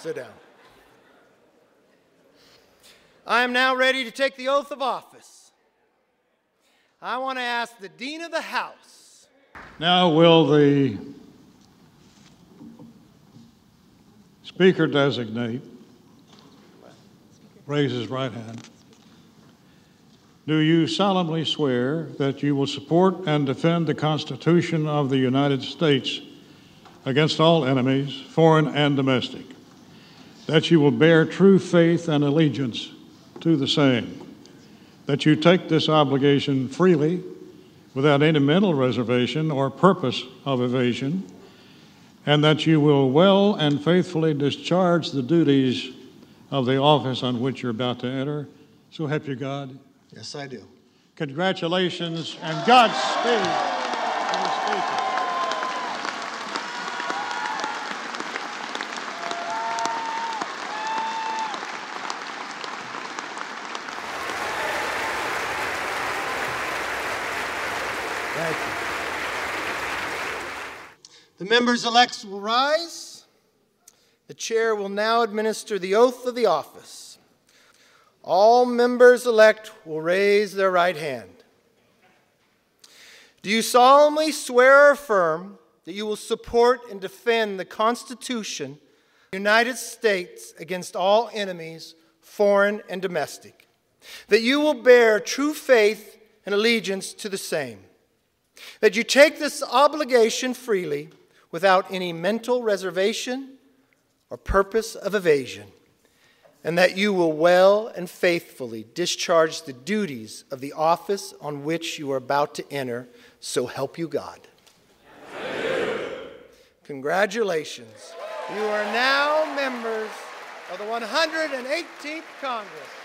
Sit down. I am now ready to take the oath of office. I want to ask the Dean of the House. Now will the Speaker designate raise his right hand. Do you solemnly swear that you will support and defend the Constitution of the United States against all enemies, foreign and domestic, that you will bear true faith and allegiance to the same, that you take this obligation freely, without any mental reservation or purpose of evasion, and that you will well and faithfully discharge the duties of the office on which you're about to enter? So help you God. Yes, I do. Congratulations and Godspeed. Thank you. The members-elect will rise. The chair will now administer the oath of the office. All members-elect will raise their right hand. Do you solemnly swear or affirm that you will support and defend the Constitution of the United States against all enemies, foreign and domestic, that you will bear true faith and allegiance to the same, that you take this obligation freely without any mental reservation or purpose of evasion, and that you will well and faithfully discharge the duties of the office on which you are about to enter, so help you God. Congratulations. You are now members of the 118th Congress.